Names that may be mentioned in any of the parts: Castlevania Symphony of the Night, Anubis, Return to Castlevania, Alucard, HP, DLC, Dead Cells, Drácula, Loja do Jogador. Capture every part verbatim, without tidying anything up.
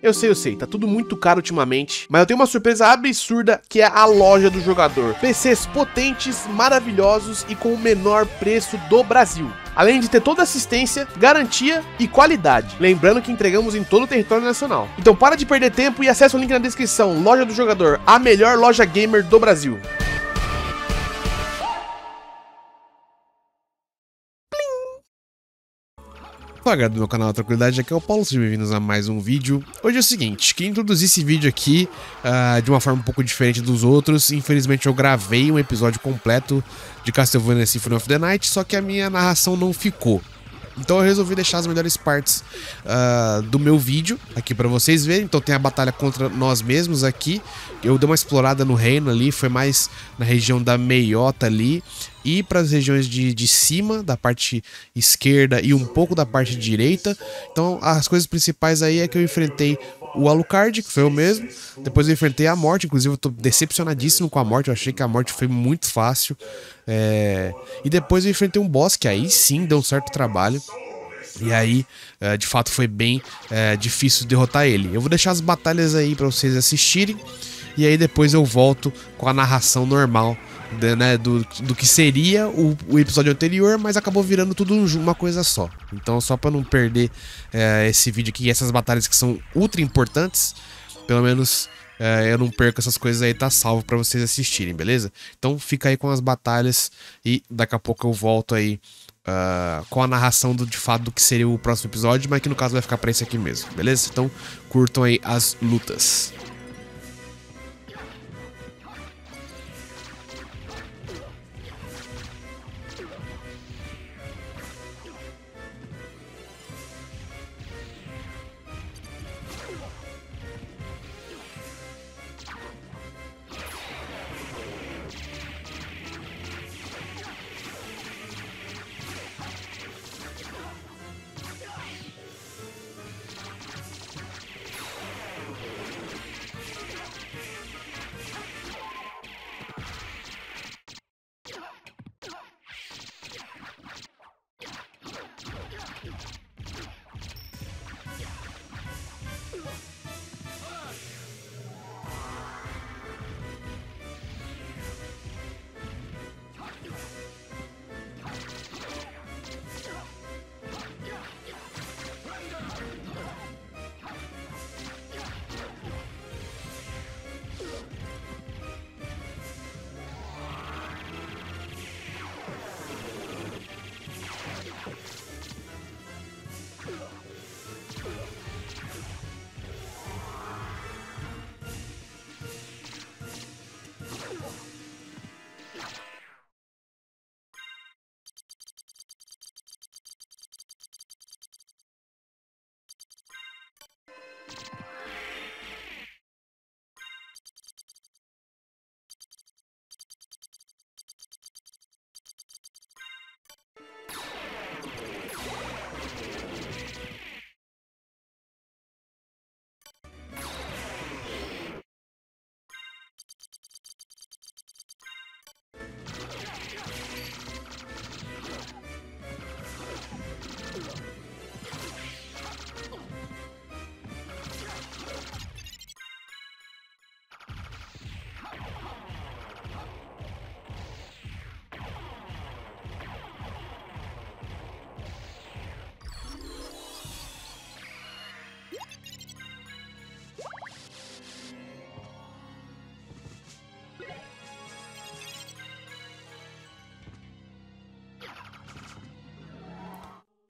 Eu sei, eu sei, tá tudo muito caro ultimamente, mas eu tenho uma surpresa absurda que é a Loja do Jogador. P Cs potentes, maravilhosos e com o menor preço do Brasil. Além de ter toda assistência, garantia e qualidade. Lembrando que entregamos em todo o território nacional. Então para de perder tempo e acessa o link na descrição. Loja do Jogador, a melhor loja gamer do Brasil. Olá galera do meu canal Tranquilidade, aqui é o Paulo, sejam bem-vindos a mais um vídeo. Hoje é o seguinte, queria introduzir esse vídeo aqui uh, de uma forma um pouco diferente dos outros. Infelizmente eu gravei um episódio completo de Castlevania Symphony of the Night, só que a minha narração não ficou. Então eu resolvi deixar as melhores partes uh, do meu vídeo aqui pra vocês verem. Então tem a batalha contra nós mesmos aqui. Eu dei uma explorada no reino ali, foi mais na região da Meiota ali e para as regiões de, de cima, da parte esquerda e um pouco da parte direita. Então as coisas principais aí é que eu enfrentei o Alucard, que foi eu mesmo. Depois eu enfrentei a morte, inclusive eu tô decepcionadíssimo com a morte. Eu achei que a morte foi muito fácil. É... E depois eu enfrentei um boss, que aí sim deu um certo trabalho. E aí, de fato, foi bem difícil derrotar ele. Eu vou deixar as batalhas aí pra vocês assistirem. E aí depois eu volto com a narração normal, né, do, do que seria o, o episódio anterior, mas acabou virando tudo uma coisa só. Então só pra não perder é, esse vídeo aqui e essas batalhas que são ultra importantes, pelo menos é, eu não perco essas coisas aí, tá salvo pra vocês assistirem, beleza? Então fica aí com as batalhas e daqui a pouco eu volto aí uh, com a narração do, de fato do que seria o próximo episódio, mas que no caso vai ficar pra esse aqui mesmo, beleza? Então curtam aí as lutas.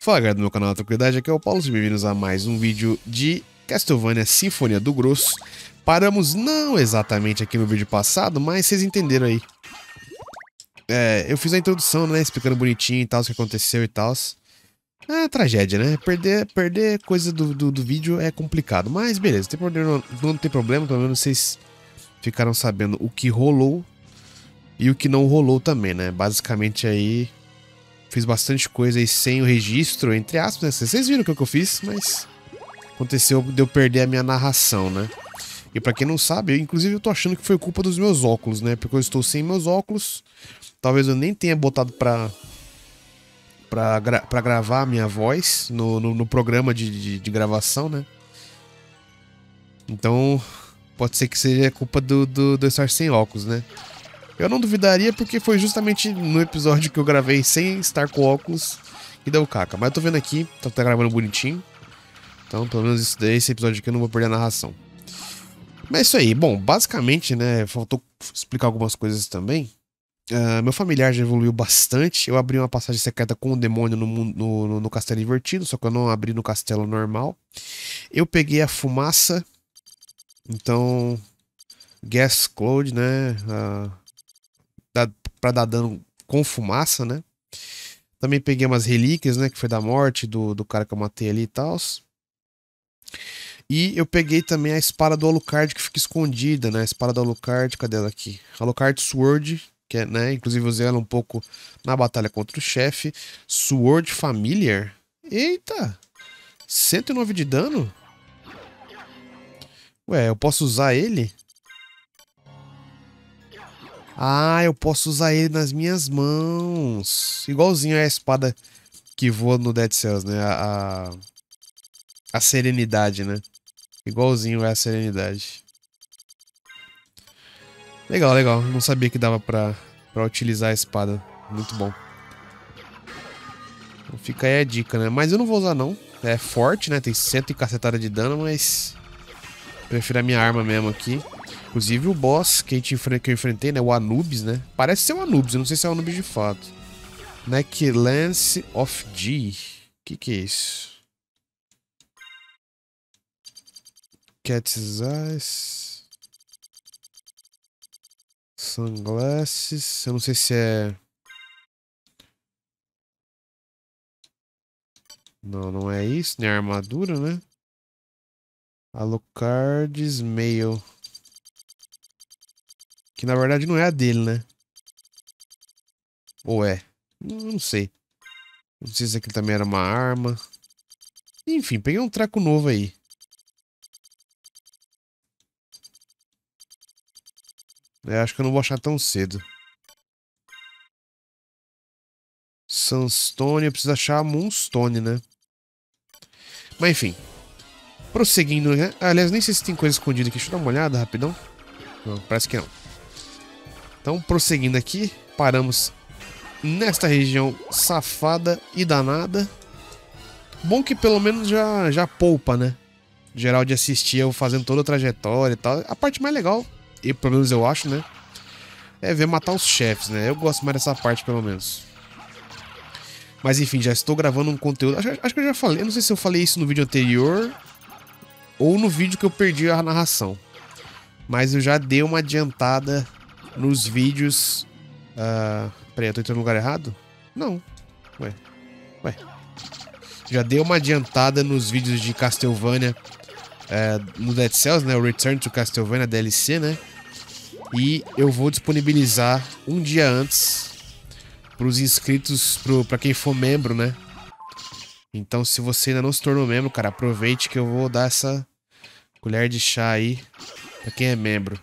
Fala galera do meu canal Tranquilidade, aqui é o Paulo, sejam bem-vindos a mais um vídeo de Castlevania Sinfonia do Grosso. Paramos não exatamente aqui no vídeo passado, mas vocês entenderam aí. É, eu fiz a introdução, né, explicando bonitinho e tal, o que aconteceu e tal. É tragédia, né, perder, perder coisa do, do, do vídeo é complicado, mas beleza, não tem problema, não tem problema, pelo menos vocês ficaram sabendo o que rolou e o que não rolou também, né, basicamente aí... Fiz bastante coisa aí sem o registro, entre aspas, né? Vocês viram o que eu fiz, mas aconteceu de eu perder a minha narração, né? E pra quem não sabe, eu, inclusive eu tô achando que foi culpa dos meus óculos, né? Porque eu estou sem meus óculos. Talvez eu nem tenha botado pra, pra, gra pra gravar a minha voz no, no, no programa de, de, de gravação, né? Então, pode ser que seja culpa do, do, do estar sem óculos, né? Eu não duvidaria porque foi justamente no episódio que eu gravei sem estar com óculos que deu caca. Mas eu tô vendo aqui, tá, tá gravando bonitinho. Então, pelo menos isso daí, esse episódio aqui eu não vou perder a narração. Mas é isso aí. Bom, basicamente, né, faltou explicar algumas coisas também. Uh, meu familiar já evoluiu bastante. Eu abri uma passagem secreta com o demônio no, no, no, no castelo invertido, só que eu não abri no castelo normal. Eu peguei a fumaça. Então, gas cloud, né, uh, dá, pra dar dano com fumaça, né. Também peguei umas relíquias, né, que foi da morte do, do cara que eu matei ali e tal. E eu peguei também a espada do Alucard que fica escondida, né, a espada do Alucard, cadê ela aqui? Alucard Sword. Que é, né? Inclusive eu usei ela um pouco na batalha contra o chefe. Sword Familiar. Eita! cento e nove de dano? Ué, eu posso usar ele? Ah, eu posso usar ele nas minhas mãos. Igualzinho a espada que voa no Dead Cells, né? A, a, a serenidade, né? Igualzinho é a serenidade. Legal, legal. Não sabia que dava pra, pra utilizar a espada. Muito bom. Então fica aí a dica, né? Mas eu não vou usar, não. É forte, né? Tem cento e cacetada de dano, mas... prefiro a minha arma mesmo aqui. Inclusive o boss que, a gente, que eu enfrentei, né? O Anubis, né? Parece ser o Anubis. Eu não sei se é o Anubis de fato. Neck Lance of G. Que que é isso? Cat's Eyes... Sunglasses, eu não sei se é... Não, não é isso, nem armadura, né? Alucard Mail. Que na verdade não é a dele, né? Ou é? Não, não sei. Não sei se aquilo também era uma arma. Enfim, peguei um treco novo aí. Eu acho que eu não vou achar tão cedo. Sunstone, eu preciso achar a Moonstone, né? Mas enfim. Prosseguindo, né? Aliás, nem sei se tem coisa escondida aqui. Deixa eu dar uma olhada rapidão. Não, parece que não. Então, prosseguindo aqui. Paramos nesta região safada e danada. Bom que pelo menos já, já poupa, né? Geral de assistir eu fazendo toda a trajetória e tal. A parte mais legal... e pelo menos eu acho, né? É ver matar os chefes, né? Eu gosto mais dessa parte, pelo menos. Mas enfim, já estou gravando um conteúdo. Acho, acho que eu já falei. Eu não sei se eu falei isso no vídeo anterior ou no vídeo que eu perdi a narração. Mas eu já dei uma adiantada nos vídeos. Uh, peraí, eu tô entrando no lugar errado? Não. Ué. Ué. Já dei uma adiantada nos vídeos de Castlevania. É, no Dead Cells, né, o Return to Castlevania D L C, né, e eu vou disponibilizar um dia antes para os inscritos, para quem for membro, né. Então se você ainda não se tornou membro, cara, aproveite que eu vou dar essa colher de chá aí para quem é membro.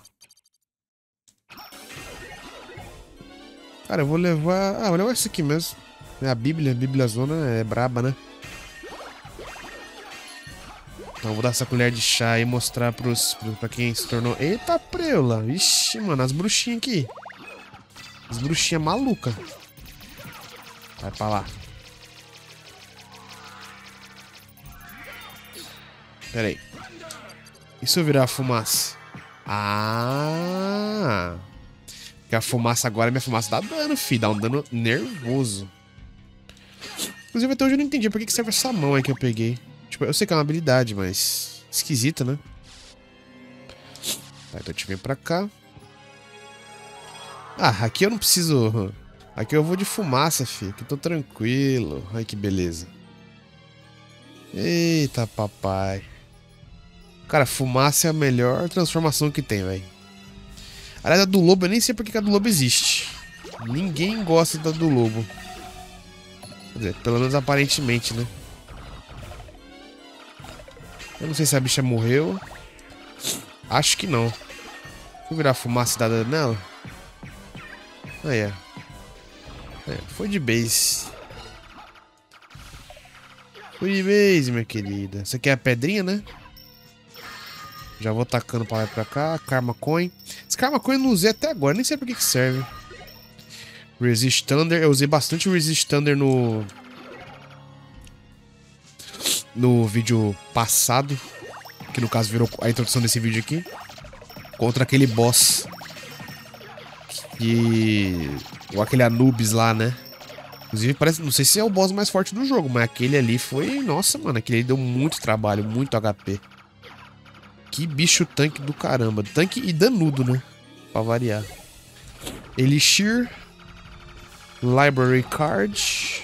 Cara, eu vou levar, ah, vou levar isso aqui mesmo, a Bíblia, a Bíblia Zona é braba, né. Então vou dar essa colher de chá e mostrar pros, pros, pra quem se tornou... Eita, preula! Ixi, mano, as bruxinhas aqui. As bruxinhas malucas. Vai pra lá. Pera aí. E se eu virar a fumaça? Ah! Porque a fumaça agora, minha fumaça dá dano, fi. Dá um dano nervoso. Inclusive até hoje eu não entendi por que serve essa mão aí que eu peguei. Eu sei que é uma habilidade, mas... esquisita, né? Tá, então a gente vem pra cá. Ah, aqui eu não preciso... aqui eu vou de fumaça, filho. Aqui eu tô tranquilo. Ai, que beleza. Eita, papai. Cara, fumaça é a melhor transformação que tem, velho. Aliás, a do lobo, eu nem sei porque a do lobo existe. Ninguém gosta da do lobo. Quer dizer, pelo menos aparentemente, né? Eu não sei se a bicha morreu. Acho que não. Vou virar fumaça dada nela. Aí, é. É, foi de base. Foi de base, minha querida. Isso aqui é a pedrinha, né? Já vou tacando pra lá e pra cá. Karma Coin. Esse Karma Coin eu não usei até agora, nem sei pra que que serve. Resist Thunder. Eu usei bastante Resist Thunder no... no vídeo passado. Que no caso virou a introdução desse vídeo aqui. Contra aquele boss. E... ou aquele Anubis lá, né? Inclusive parece... não sei se é o boss mais forte do jogo, mas aquele ali foi... nossa, mano, aquele ali deu muito trabalho, muito H P. Que bicho tanque do caramba. Tanque e danudo, né? Pra variar. Elixir. Library Card.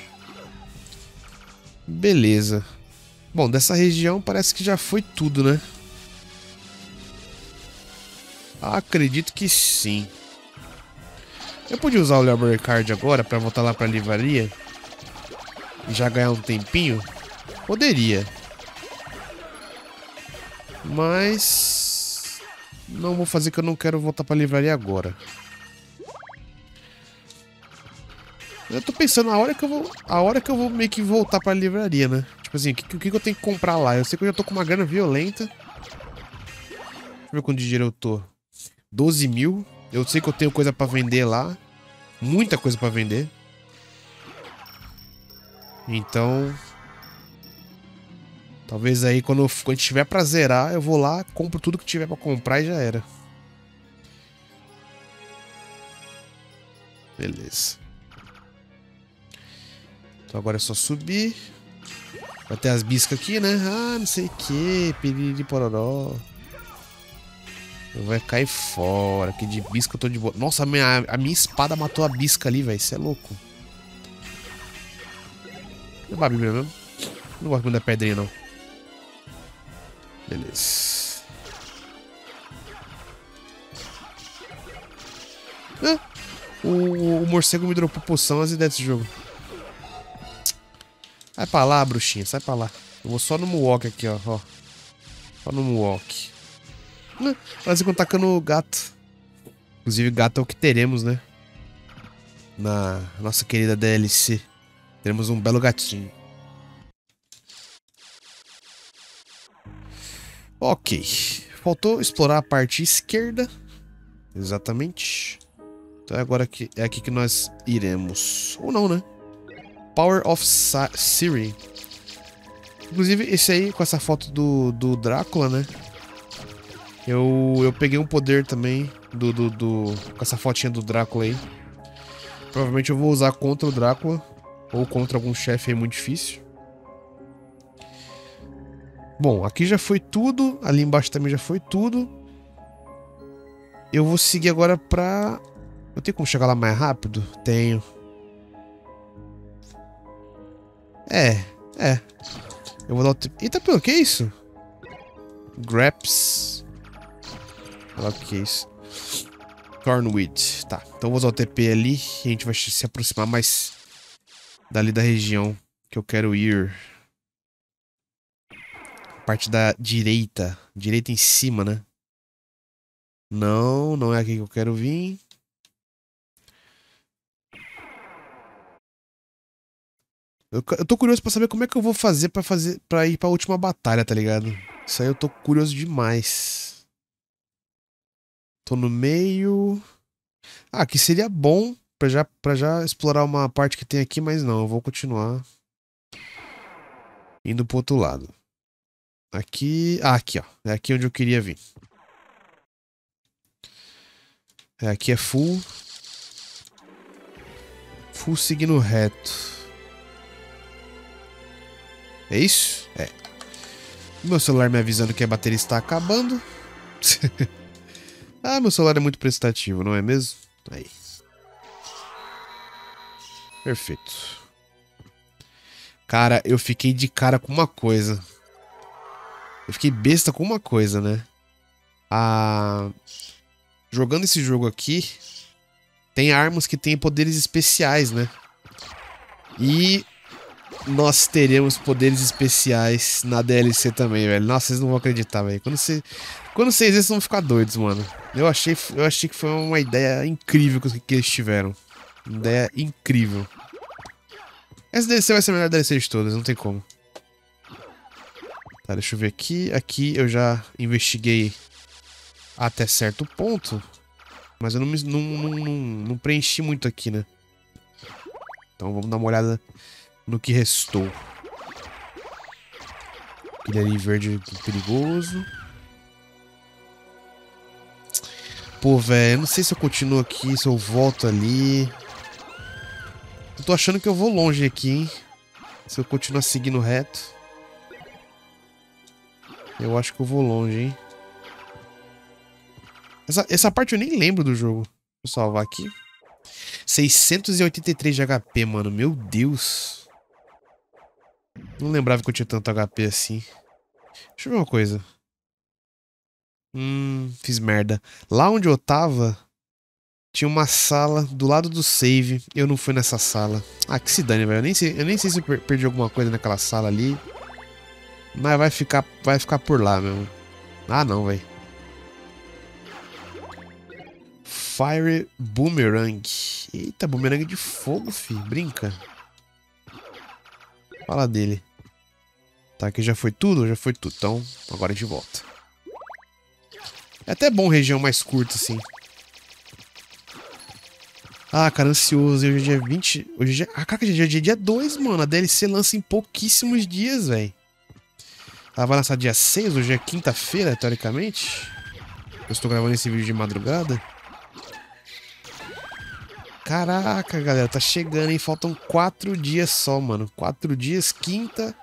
Beleza. Bom, dessa região parece que já foi tudo, né? Acredito que sim. Eu podia usar o Library Card agora pra voltar lá pra livraria? E já ganhar um tempinho? Poderia. Mas... não vou fazer, que eu não quero voltar pra livraria agora. Eu tô pensando a hora que eu vou, a hora que eu vou meio que voltar pra livraria, né? Tipo assim, o que, que, que eu tenho que comprar lá? Eu sei que eu já tô com uma grana violenta. Deixa eu ver quanto de dinheiro eu tô. doze mil. Eu sei que eu tenho coisa pra vender lá. Muita coisa pra vender. Então... talvez aí quando, eu, quando tiver pra zerar, eu vou lá, compro tudo que tiver pra comprar e já era. Beleza. Então agora é só subir. Vai ter as biscas aqui, né? Ah, não sei o que, piriri pororó. Vai cair fora, que de bisca eu tô de boa. Nossa, a minha, a minha espada matou a bisca ali, velho. Isso é louco. É uma bíblia mesmo. Não gosto muito da pedrinha, não. Beleza. Ah, o, o morcego me dropou poção, as ideias desse jogo. Sai pra lá, bruxinha, sai pra lá. Eu vou só no Moonwalk aqui, ó. ó. Só no Moonwalk. Ah, parece que eu tô tacando o gato. Inclusive, gato é o que teremos, né? Na nossa querida D L C. Teremos um belo gatinho. Ok, faltou explorar a parte esquerda, exatamente, então é agora que é aqui que nós iremos, ou não, né? Power of Siri, inclusive esse aí com essa foto do, do Drácula, né, eu, eu peguei um poder também do, do, do, com essa fotinha do Drácula aí, provavelmente eu vou usar contra o Drácula, ou contra algum chefe aí muito difícil. Bom, aqui já foi tudo. Ali embaixo também já foi tudo. Eu vou seguir agora pra... eu tenho como chegar lá mais rápido? Tenho. É, é. Eu vou dar o tempo... eita, pelo que é isso? Graps. Olha lá o que é isso. Thornweed. Tá, então eu vou usar o T P ali. E a gente vai se aproximar mais... dali da região que eu quero ir. Parte da direita. Direita em cima, né? Não, não é aqui que eu quero vir. Eu, eu tô curioso pra saber como é que eu vou fazer pra, fazer pra ir pra última batalha, tá ligado? Isso aí eu tô curioso demais. Tô no meio... ah, aqui seria bom pra já, pra já explorar uma parte que tem aqui, mas não. Eu vou continuar indo pro outro lado. Aqui... ah, aqui, ó. É aqui onde eu queria vir. É, aqui é full. Full seguindo reto. É isso? É. Meu celular me avisando que a bateria está acabando. Ah, meu celular é muito prestativo, não é mesmo? Aí. Perfeito. Cara, eu fiquei de cara com uma coisa. Eu fiquei besta com uma coisa, né? Ah, jogando esse jogo aqui, tem armas que têm poderes especiais, né? E nós teremos poderes especiais na D L C também, velho. Nossa, vocês não vão acreditar, velho. Quando, cê, quando vocês vocês vão ficar doidos, mano. Eu achei, eu achei que foi uma ideia incrível que, que eles tiveram. Uma ideia incrível. Essa D L C vai ser a melhor D L C de todas, não tem como. Tá, deixa eu ver aqui. Aqui eu já investiguei até certo ponto, mas eu não, me, não, não, não, não preenchi muito aqui, né? Então vamos dar uma olhada no que restou. Aquele ali verde perigoso. Pô, velho, eu não sei se eu continuo aqui, se eu volto ali. Eu tô achando que eu vou longe aqui, hein? Se eu continuar seguindo reto, eu acho que eu vou longe, hein? Essa, essa parte eu nem lembro do jogo. Vou salvar aqui. seiscentos e oitenta e três de H P, mano. Meu Deus. Não lembrava que eu tinha tanto H P assim. Deixa eu ver uma coisa. Hum, fiz merda. Lá onde eu tava, tinha uma sala do lado do save. Eu não fui nessa sala. Ah, que se dane, velho. Eu nem sei, eu nem sei se eu perdi alguma coisa naquela sala ali. Mas vai ficar, vai ficar por lá mesmo. Ah, não, velho. Fire Boomerang. Eita, boomerang de fogo, fi. Brinca. Fala dele. Tá, aqui já foi tudo? Já foi tudo. Então, agora de volta. É até bom região mais curta, assim. Ah, cara, ansioso. Hoje é dia vinte... Hoje é dia... Ah, cara, hoje é dia dois, mano. A D L C lança em pouquíssimos dias, velho. Ela vai lançar dia seis. Hoje é quinta-feira, teoricamente. Eu estou gravando esse vídeo de madrugada. Caraca, galera, tá chegando, hein? Faltam quatro dias só, mano. Quatro dias, quinta,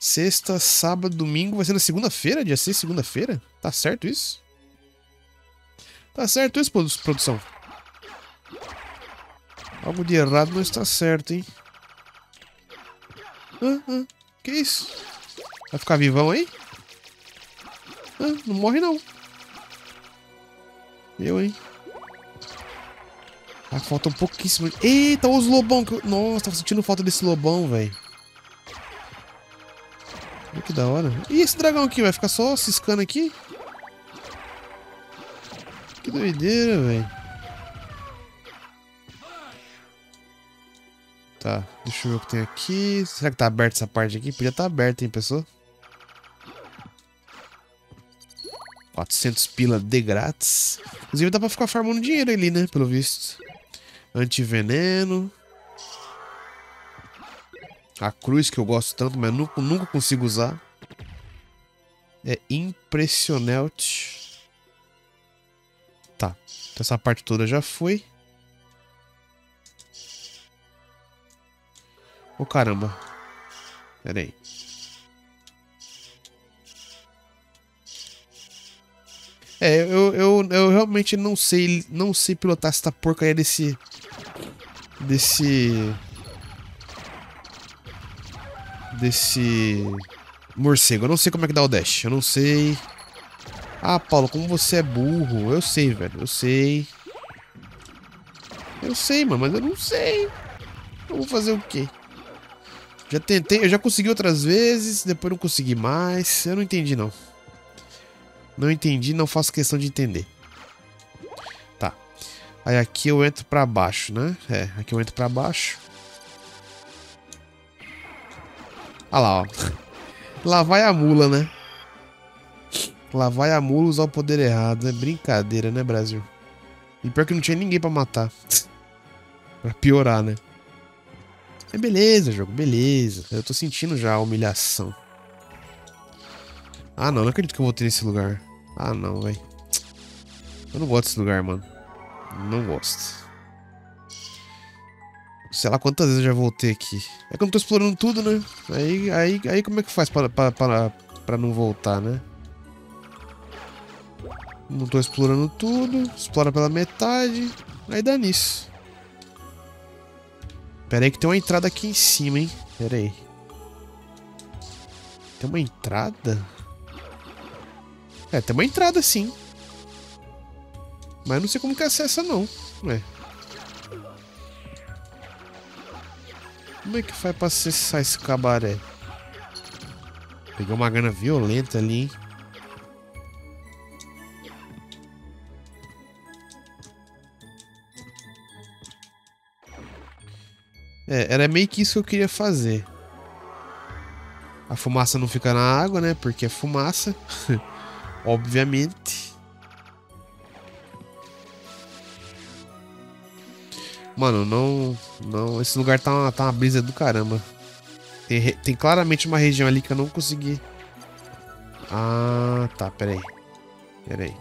sexta, sábado, domingo. Vai ser na segunda-feira, dia seis, segunda-feira? Tá certo isso? Tá certo isso, produção? Algo de errado não está certo, hein? Ah, ah, que isso? Vai ficar vivão aí? Ah, não morre não. Eu, hein? Ah, falta um pouquíssimo. Eita, os lobão que eu... Nossa, tava sentindo falta desse lobão, velho. Olha que da hora. E esse dragão aqui, vai ficar só ciscando aqui? Que doideira, velho. Tá, deixa eu ver o que tem aqui. Será que tá aberto essa parte aqui? Podia tá aberto, hein, pessoal? quatrocentos pila de grátis. Inclusive dá pra ficar farmando dinheiro ali, né? Pelo visto. Antiveneno. A cruz que eu gosto tanto, mas nunca, nunca consigo usar. É impressionante. Tá. Então essa parte toda já foi. Ô, caramba. Pera aí. É, eu, eu, eu realmente não sei, não sei pilotar essa porcaria desse... Desse... Desse... morcego. Eu não sei como é que dá o dash. Eu não sei... Ah, Paulo, como você é burro. Eu sei, velho. Eu sei. Eu sei, mano. Mas eu não sei. Eu vou fazer o quê? Já tentei. Eu já consegui outras vezes. Depois não consegui mais. Eu não entendi, não. Não entendi, não faço questão de entender. Tá. Aí aqui eu entro pra baixo, né? É, aqui eu entro pra baixo. Olha lá, ó. Lá vai a mula, né? Lá vai a mula usar o poder errado. É brincadeira, né, Brasil? E pior que não tinha ninguém pra matar. Pra piorar, né? É beleza, jogo, beleza. Eu tô sentindo já a humilhação. Ah, não, não acredito que eu voltei nesse lugar. Ah, não, velho. Eu não gosto desse lugar, mano. Não gosto. Sei lá quantas vezes eu já voltei aqui. É que eu não tô explorando tudo, né? Aí, aí, aí como é que faz pra, pra, pra, pra não voltar, né? Não tô explorando tudo. Explora pela metade. Aí dá nisso. Pera aí que tem uma entrada aqui em cima, hein? Pera aí. Tem uma entrada? É, tem uma entrada sim. Mas não sei como que acessa não. Ué. Como é que faz pra acessar esse cabaré? Peguei uma grana violenta ali, hein? É, era meio que isso que eu queria fazer. A fumaça não fica na água, né? Porque é fumaça. Obviamente. Mano, não, não... Esse lugar tá uma, tá uma brisa do caramba. Tem, re... Tem claramente uma região ali que eu não consegui... Ah, tá, peraí. Peraí.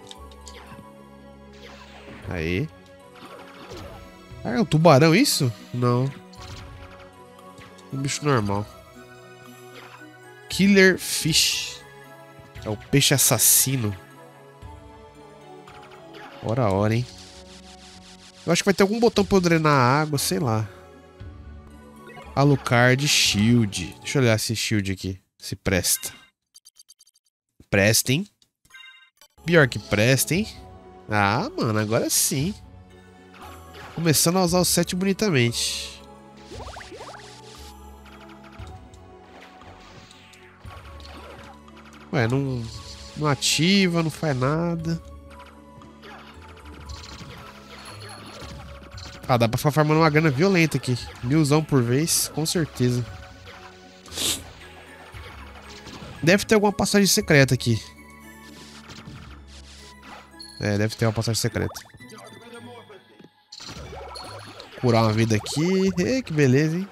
Aí. Ah, é um tubarão isso? Não. Um bicho normal. Killer Fish. É o peixe assassino. Ora, ora, hein. Eu acho que vai ter algum botão pra eu drenar a água, sei lá. Alucard Shield. Deixa eu olhar esse shield aqui. Se presta. Presta, hein? Pior que presta, hein? Ah, mano, agora sim. Começando a usar o set bonitamente. Ué, não, não ativa, não faz nada. Ah, dá pra ficar farmando uma grana violenta aqui. Milzão por vez, com certeza. Deve ter alguma passagem secreta aqui. É, deve ter uma passagem secreta. Curar uma vida aqui. Ei, que beleza, hein?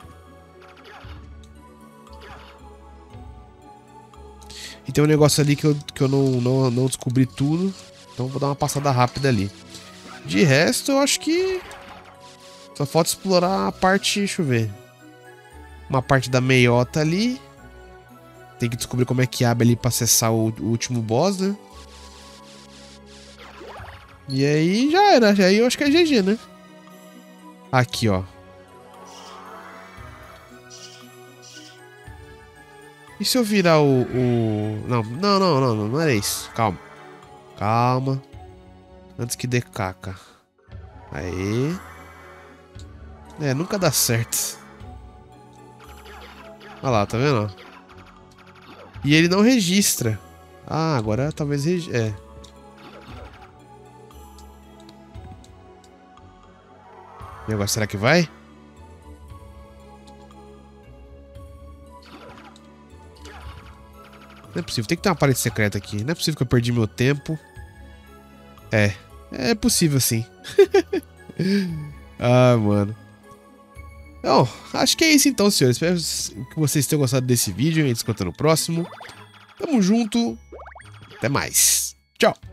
E tem um negócio ali que eu, que eu não, não, não descobri tudo. Então vou dar uma passada rápida ali. De resto, eu acho que... Só falta explorar a parte... Deixa eu ver. Uma parte da meiota ali. Tem que descobrir como é que abre ali pra acessar o, o último boss, né? E aí já era. Aí eu acho que é G G, né? Aqui, ó. E se eu virar o... o... Não, não, não, não, não, não era isso. Calma. Calma. Antes que dê caca. Aí... É, nunca dá certo. Olha lá, tá vendo? E ele não registra. Ah, agora talvez... Regi é. E agora, será que vai? Não é possível. Tem que ter uma parede secreta aqui. Não é possível que eu perdi meu tempo. É. É possível, sim. Ah, mano. Então, acho que é isso então, senhores. Espero que vocês tenham gostado desse vídeo. A gente se encontra no próximo. Tamo junto. Até mais. Tchau.